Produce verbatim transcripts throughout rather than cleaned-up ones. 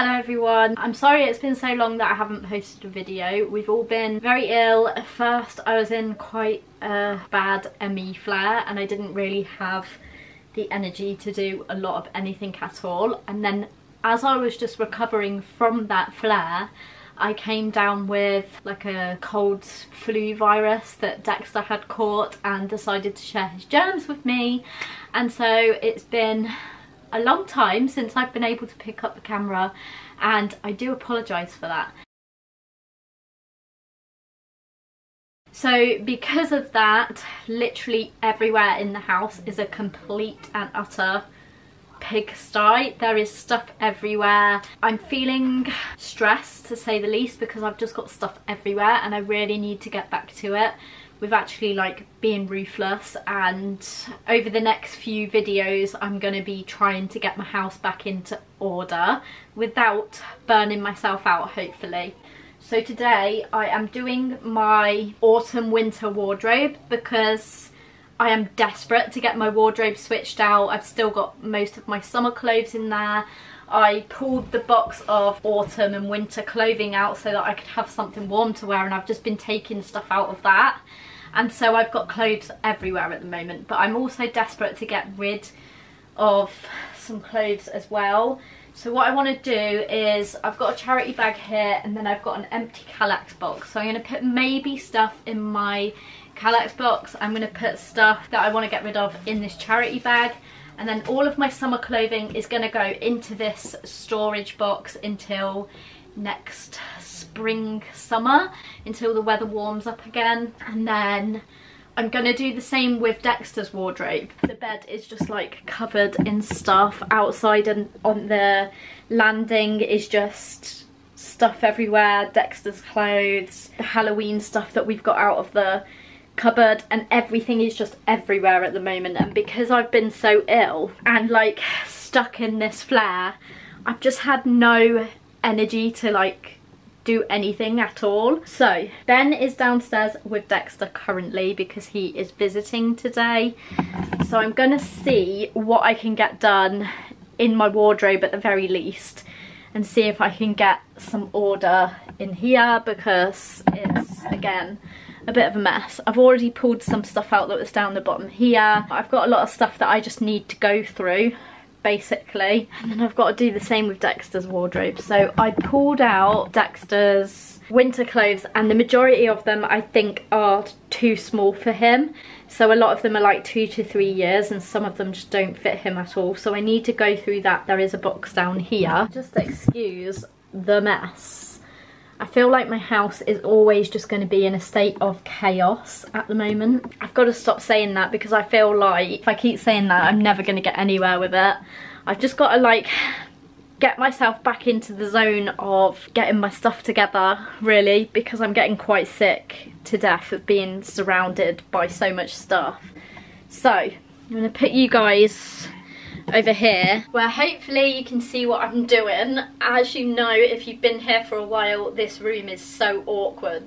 Hello everyone. I'm sorry it's been so long that I haven't posted a video. We've all been very ill. At first I was in quite a bad M E flare and I didn't really have the energy to do a lot of anything at all, and then as I was just recovering from that flare I came down with like a cold flu virus that Dexter had caught and decided to share his germs with me, and so it's been a long time since I've been able to pick up the camera and I do apologise for that. So because of that, literally everywhere in the house is a complete and utter pigsty. There is stuff everywhere. I'm feeling stressed to say the least because I've just got stuff everywhere and I really need to get back to it. We've actually like being ruthless, and over the next few videos I'm going to be trying to get my house back into order without burning myself out, hopefully. So today I am doing my autumn winter wardrobe because I am desperate to get my wardrobe switched out. I've still got most of my summer clothes in there. I pulled the box of autumn and winter clothing out so that I could have something warm to wear, and I've just been taking stuff out of that. And so I've got clothes everywhere at the moment, but I'm also desperate to get rid of some clothes as well. So what I want to do is, I've got a charity bag here and then I've got an empty Kallax box. So I'm going to put maybe stuff in my Kallax box. I'm going to put stuff that I want to get rid of in this charity bag. And then all of my summer clothing is going to go into this storage box until next spring, summer, until the weather warms up again. And then I'm going to do the same with Dexter's wardrobe. The bed is just like covered in stuff. Outside and on the landing is just stuff everywhere. Dexter's clothes, the Halloween stuff that we've got out of the cupboard, and everything is just everywhere at the moment. And because I've been so ill and like stuck in this flare, I've just had no energy to like do anything at all. So Ben is downstairs with Dexter currently because he is visiting today, so I'm gonna see what I can get done in my wardrobe at the very least and see if I can get some order in here because it's, again, a bit of a mess. I've already pulled some stuff out that was down the bottom here. I've got a lot of stuff that I just need to go through, basically. And then I've got to do the same with Dexter's wardrobe. So I pulled out Dexter's winter clothes, and the majority of them I think are too small for him. So a lot of them are like two to three years and some of them just don't fit him at all. So I need to go through that. There is a box down here. Just excuse the mess. I feel like my house is always just going to be in a state of chaos at the moment. I've got to stop saying that because I feel like if I keep saying that I'm never going to get anywhere with it. I've just got to like get myself back into the zone of getting my stuff together, really, because I'm getting quite sick to death of being surrounded by so much stuff. So I'm going to put you guys over here where hopefully you can see what I'm doing. As you know, if you've been here for a while, this room is so awkward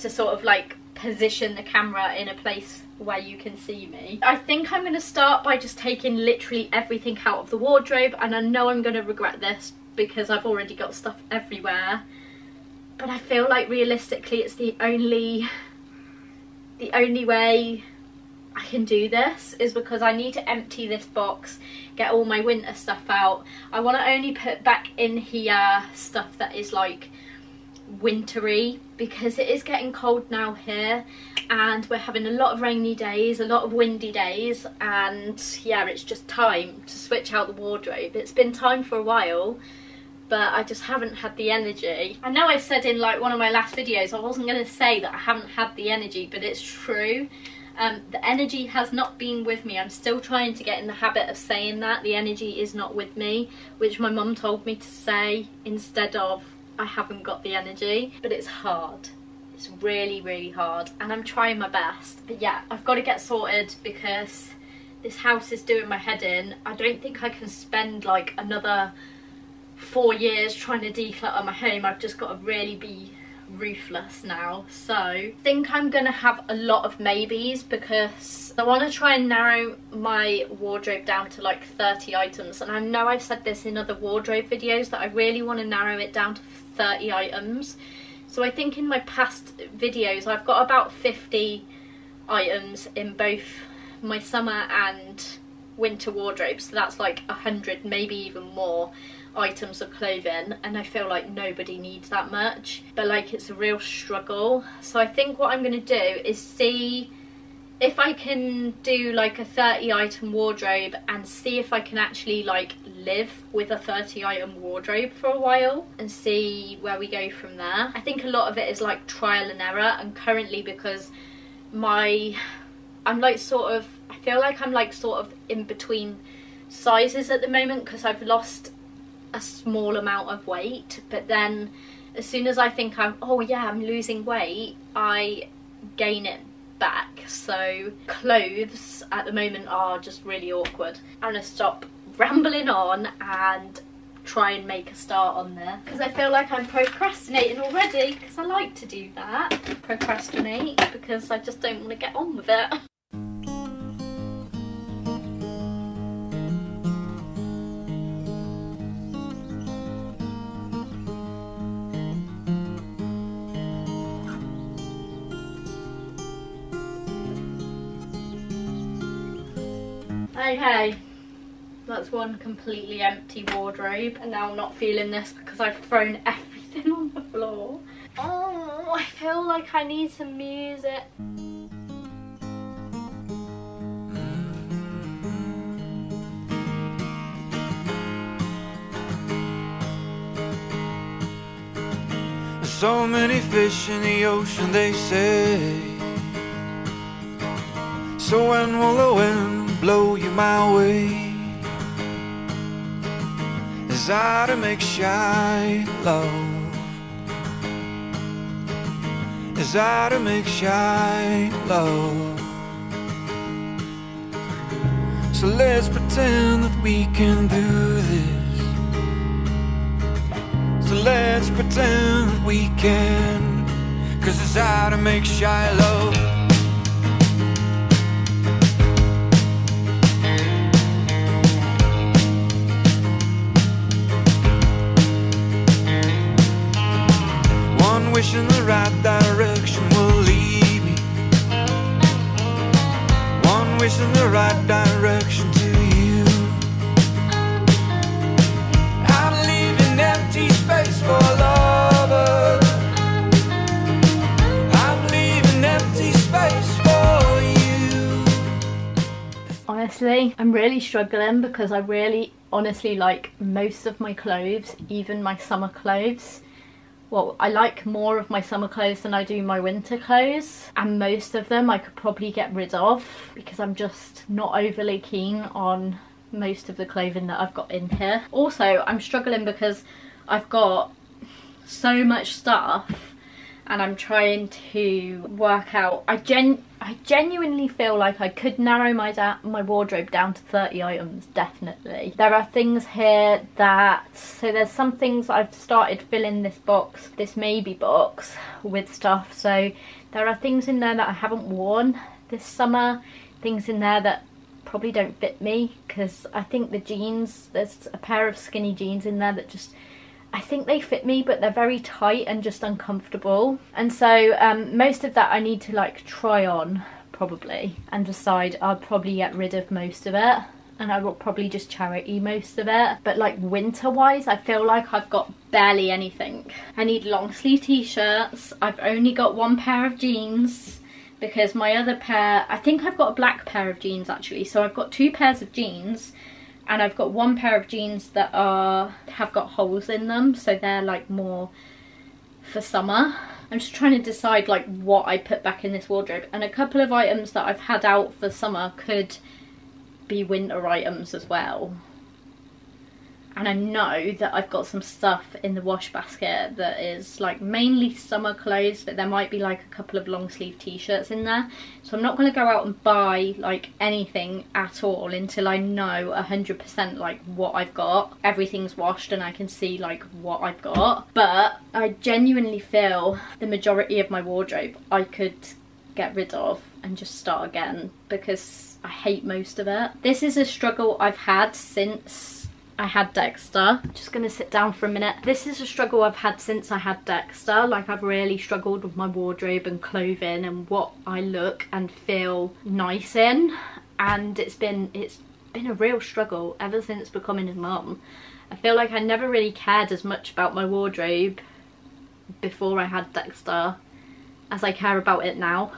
to sort of like position the camera in a place where you can see me. I think I'm going to start by just taking literally everything out of the wardrobe, and I know I'm going to regret this because I've already got stuff everywhere, but I feel like realistically it's the only the only way I can do this, is because I need to empty this box, get all my winter stuff out. I want to only put back in here stuff that is like wintry because it is getting cold now here and we're having a lot of rainy days, a lot of windy days, and yeah, it's just time to switch out the wardrobe. It's been time for a while, but I just haven't had the energy. I know I said in like one of my last videos I wasn't going to say that I haven't had the energy, but it's true. Um, the energy has not been with me. I'm still trying to get in the habit of saying that. The energy is not with me, which my mum told me to say instead of I haven't got the energy. But it's hard. It's really, really hard. And I'm trying my best. But yeah, I've got to get sorted because this house is doing my head in. I don't think I can spend like another four years trying to declutter my home. I've just got to really be ruthless now, so I think I'm gonna have a lot of maybes because I want to try and narrow my wardrobe down to like thirty items, and I know I've said this in other wardrobe videos that I really want to narrow it down to thirty items. So I think in my past videos I've got about fifty items in both my summer and winter wardrobe, so that's like a hundred, maybe even more items of clothing, and I feel like nobody needs that much, but like it's a real struggle. So I think what I'm going to do is see if I can do like a thirty item wardrobe and see if I can actually like live with a thirty item wardrobe for a while and see where we go from there. I think a lot of it is like trial and error, and currently because my I'm like sort of I feel like I'm like sort of in between sizes at the moment because I've lost a small amount of weight, but then as soon as I think I'm oh yeah I'm losing weight, I gain it back. So clothes at the moment are just really awkward. I'm gonna stop rambling on and try and make a start on there because I feel like I'm procrastinating already, because I like to do that, procrastinate, because I just don't want to get on with it. Okay, that's one completely empty wardrobe, and now I'm not feeling this because I've thrown everything on the floor. Oh, I feel like I need some music. There's so many fish in the ocean, they say. So when will the wind blow you my way, as I to make shy love, as I to make shy love. So let's pretend that we can do this, so let's pretend that we can, cause as I to make shy love. Wishing the right direction will lead me, one wish in the right direction to you. I'm leaving empty space for a lover, I'm leaving empty space for you. Honestly, I'm really struggling because I really honestly like most of my clothes, even my summer clothes. Well, I like more of my summer clothes than I do my winter clothes, and most of them I could probably get rid of because I'm just not overly keen on most of the clothing that I've got in here. Also, I'm struggling because I've got so much stuff and I'm trying to work out. I gen I genuinely feel like I could narrow my da my wardrobe down to thirty items, definitely. There are things here that, so there's some things I've started filling this box, this maybe box, with stuff. So there are things in there that I haven't worn this summer, things in there that probably don't fit me, because I think the jeans, there's a pair of skinny jeans in there that just, I think they fit me, but they're very tight and just uncomfortable. And so um, most of that I need to like try on probably and decide. I'll probably get rid of most of it, and I will probably just charity most of it. But like winter wise, I feel like I've got barely anything. I need long sleeve t-shirts. I've only got one pair of jeans because my other pair, I think I've got a black pair of jeans actually. So I've got two pairs of jeans, and I've got one pair of jeans that are have got holes in them, so they're like more for summer. I'm just trying to decide like what I put back in this wardrobe, and a couple of items that I've had out for summer could be winter items as well. and I know that I've got some stuff in the wash basket that is like mainly summer clothes, but there might be like a couple of long sleeve t-shirts in there. So I'm not going to go out and buy like anything at all until I know one hundred percent like what I've got. Everything's washed and I can see like what I've got. But I genuinely feel the majority of my wardrobe I could get rid of and just start again, because I hate most of it. This is a struggle I've had since I had Dexter. Just gonna sit down for a minute. This is a struggle I've had since I had Dexter. Like, I've really struggled with my wardrobe and clothing and what I look and feel nice in, and it's been it's been a real struggle ever since becoming a mum. I feel like I never really cared as much about my wardrobe before I had Dexter as I care about it now,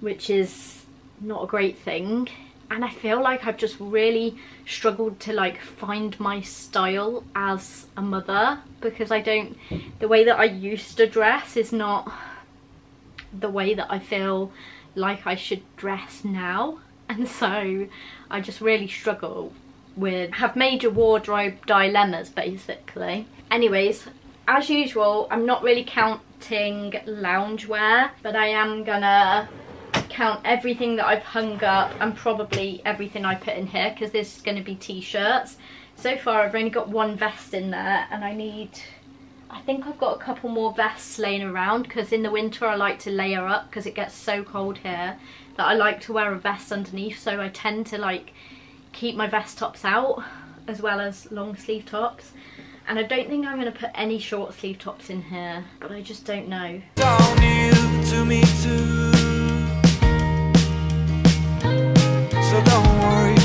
which is not a great thing. And I feel like I've just really struggled to like find my style as a mother, because I don't, the way that I used to dress is not the way that I feel like I should dress now. And so I just really struggle with, have major wardrobe dilemmas basically. Anyways, as usual, I'm not really counting loungewear, but I am gonna count everything that I've hung up and probably everything I put in here, because this is going to be t-shirts. So far I've only got one vest in there, and I need, I think I've got a couple more vests laying around, because in the winter I like to layer up, because it gets so cold here that I like to wear a vest underneath. So I tend to like keep my vest tops out as well as long sleeve tops, and I don't think I'm going to put any short sleeve tops in here, but I just don't know. Don't you to me too. So don't worry,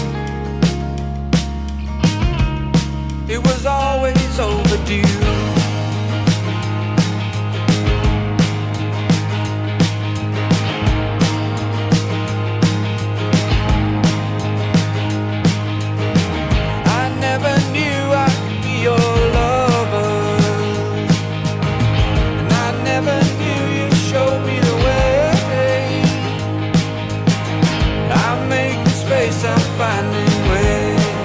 it was always overdue. I never knew I could be your lover, and I never knew you showed me the way. I make space, I'm finding ways.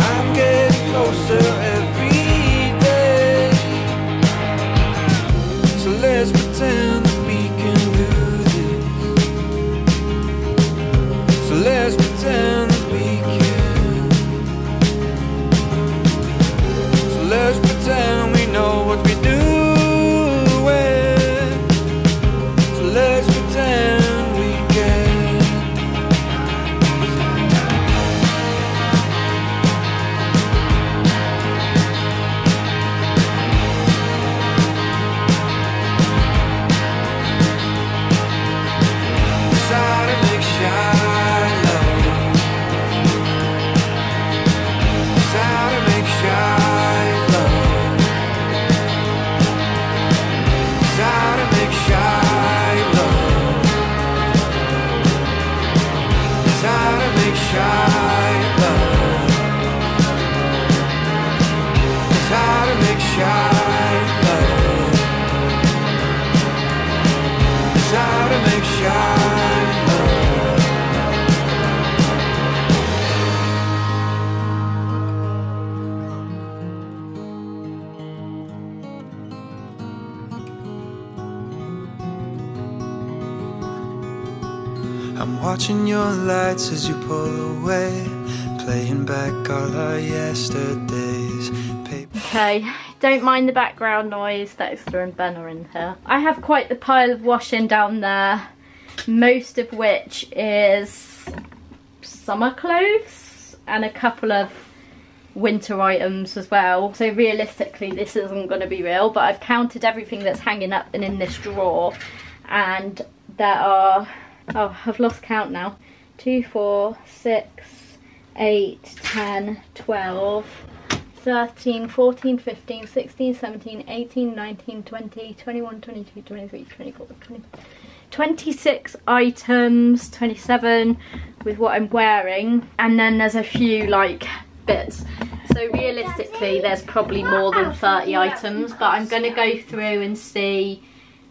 I'm getting closer every day. So let's pretend that we can do this. So let's pretend that we can. So let's pretend we know what we do. I'm watching your lights as you pull away, playing back all our yesterdays. Paper. Okay, don't mind the background noise, Dexter and Ben are in here. I have quite the pile of washing down there, most of which is summer clothes and a couple of winter items as well. So realistically this isn't going to be real, but I've counted everything that's hanging up and in this drawer, and there are, oh, I've lost count now. two, four, six, eight, ten, twelve, thirteen, fourteen, fifteen, sixteen, seventeen, eighteen, nineteen, twenty, twenty-one, twenty-two, twenty-three, twenty-four, twenty-five. twenty-six items, twenty-seven with what I'm wearing, and then there's a few like bits. So realistically there's probably more than thirty items, but I'm going to go through and see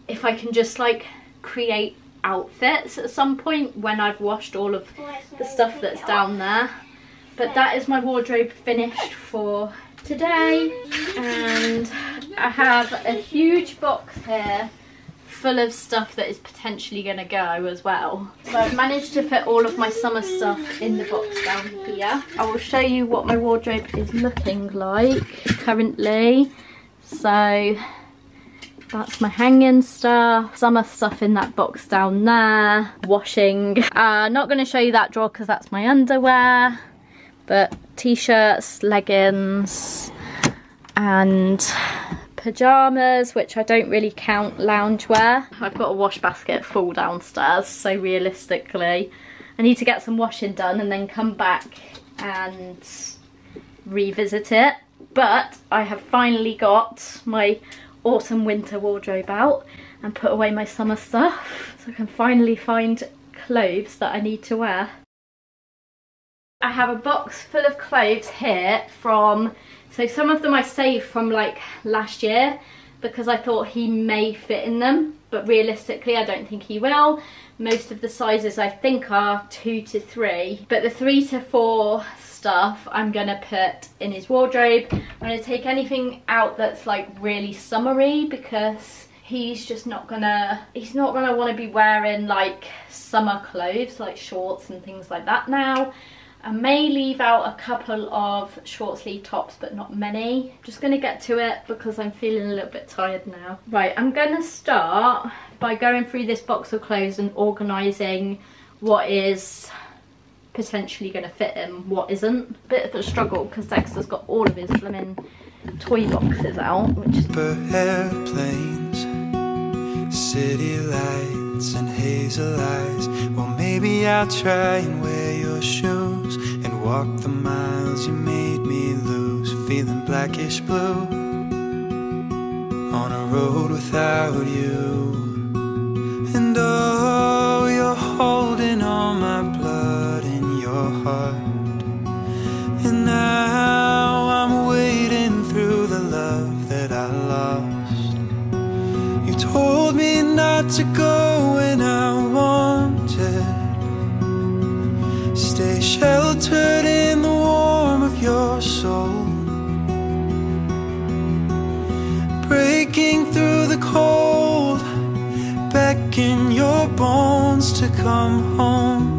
if I can just like create outfits at some point when I've washed all of the stuff that's down there. But that is my wardrobe finished for today. And I have a huge box here full of stuff that is potentially going to go as well. So I've managed to fit all of my summer stuff in the box down here. I will show you what my wardrobe is looking like currently. So that's my hanging stuff, summer stuff in that box down there, washing. Uh, not going to show you that drawer because that's my underwear, but t-shirts, leggings and pyjamas, which I don't really count loungewear. I've got a wash basket full downstairs, so realistically I need to get some washing done and then come back and revisit it. But I have finally got my autumn winter wardrobe out and put away my summer stuff, so I can finally find clothes that I need to wear. I have a box full of clothes here from, so some of them I saved from like last year because I thought he may fit in them, but realistically I don't think he will. Most of the sizes I think are two to three, but the three to four stuff I'm gonna put in his wardrobe. I'm gonna take anything out that's like really summery because he's just not gonna, he's not gonna wanna be wearing like summer clothes, like shorts and things like that now. I may leave out a couple of short sleeve tops, but not many. Just gonna get to it because I'm feeling a little bit tired now. Right, I'm gonna start by going through this box of clothes and organising what is potentially gonna fit him, what isn't. Bit of a struggle because Dexter's got all of his blooming toy boxes out, which is for airplanes, city lights and hazel eyes. Well, maybe I'll try and wear your shoes and walk the miles you made me lose, feeling blackish blue on a road without you. And oh, you're holding all my blood in your heart, and now I'm wading through the love that I lost. You told me not to go when I wanted, stay sheltered in the warmth of your soul, breaking through the cold, back in your bones to come home.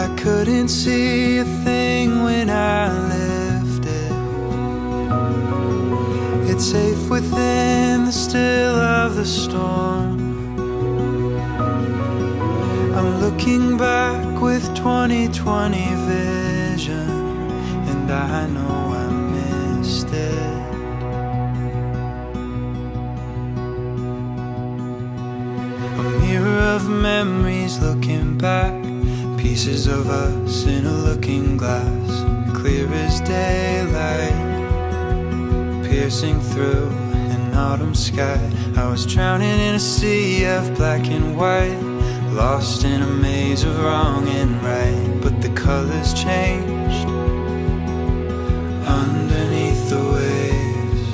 I couldn't see a thing when I left it. It's safe within the still of the storm. I'm looking back with twenty twenty vision, and I know I missed it. A mirror of memories looking back, pieces of us in a looking glass, clear as daylight, piercing through an autumn sky. I was drowning in a sea of black and white, lost in a maze of wrong and right, but the colors changed underneath the waves.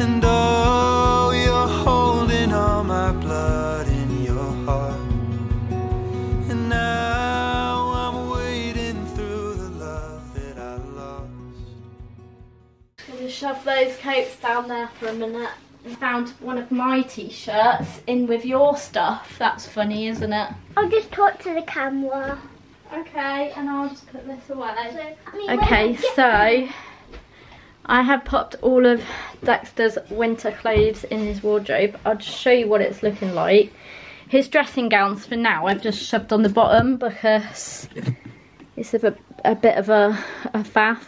And oh, you're holding all my blood in your heart, and now I'm wading through the love that I lost. I'm gonna shove those coats down there for a minute. Found one of my t-shirts in with your stuff. That's funny, isn't it? I'll just talk to the camera. Okay, and I'll just put this away. So, I mean, okay, so I have popped all of Dexter's winter clothes in his wardrobe. I'll just show you what it's looking like. His dressing gowns for now I've just shoved on the bottom because it's a bit, a bit of a, a faff.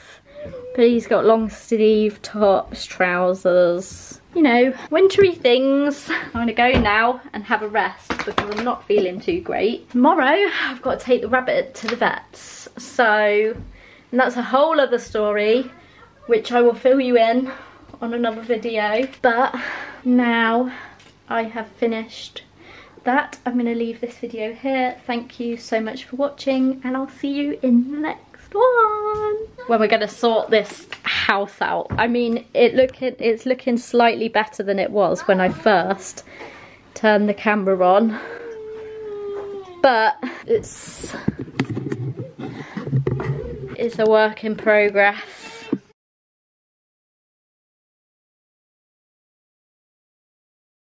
But he's got long sleeve tops, trousers, you know, wintry things. I'm going to go now and have a rest because I'm not feeling too great. Tomorrow I've got to take the rabbit to the vets. So, and that's a whole other story, which I will fill you in on another video. But now I have finished that. I'm going to leave this video here. Thank you so much for watching and I'll see you in the next one, when we're gonna sort this house out. I mean, it looking it's looking slightly better than it was when I first turned the camera on. but it's it's a work in progress.